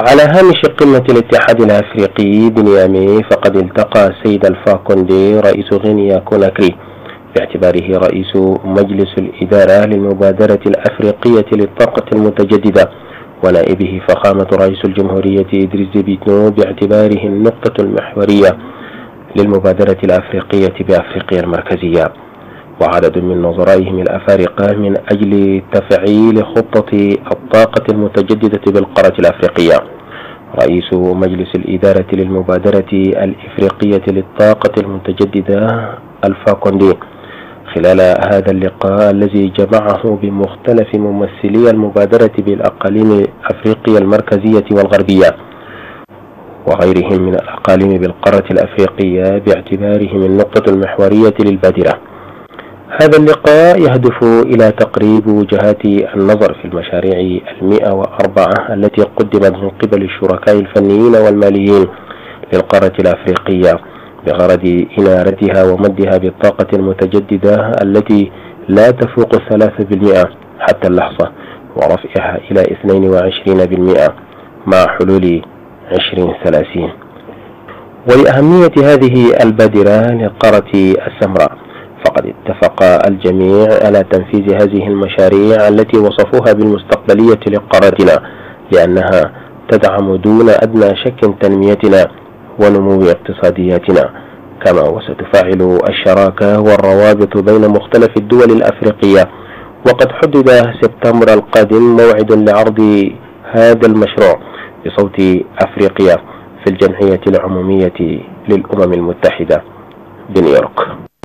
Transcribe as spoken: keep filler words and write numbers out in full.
على هامش قمة الاتحاد الأفريقي بنيامي، فقد التقى السيد ألفا كوندي رئيس غينيا كوناكري باعتباره رئيس مجلس الإدارة للمبادرة الأفريقية للطاقة المتجددة، ونائبه فخامة رئيس الجمهورية ادريس بيتنو باعتباره النقطة المحورية للمبادرة الأفريقية بأفريقيا المركزية، وعدد من نظرائهم الأفارقة من أجل تفعيل خطة الطاقة المتجددة بالقارة الأفريقية. رئيس مجلس الإدارة للمبادرة الإفريقية للطاقة المتجددة ألفا كوندي خلال هذا اللقاء الذي جمعه بمختلف ممثلي المبادرة بالأقاليم الأفريقية المركزية والغربية وغيرهم من الأقاليم بالقارة الأفريقية باعتبارهم النقطة المحورية للبادرة. هذا اللقاء يهدف إلى تقريب وجهات النظر في المشاريع المئة وأربعة التي قدمت من قبل الشركاء الفنيين والماليين للقارة الأفريقية بغرض إنارتها ومدها بالطاقة المتجددة التي لا تفوق الثلاثة بالمئة حتى اللحظة ورفعها إلى اثنين وعشرين بالمئة مع حلول عشرين ثلاثين، ولأهمية هذه البادرة للقارة السمراء. فقد اتفق الجميع على تنفيذ هذه المشاريع التي وصفوها بالمستقبلية لقارتنا، لأنها تدعم دون أدنى شك تنميتنا ونمو اقتصادياتنا، كما وستفعل الشراكة والروابط بين مختلف الدول الأفريقية. وقد حدد سبتمبر القادم موعد لعرض هذا المشروع بصوت أفريقيا في الجمعية العمومية للأمم المتحدة بنيويورك.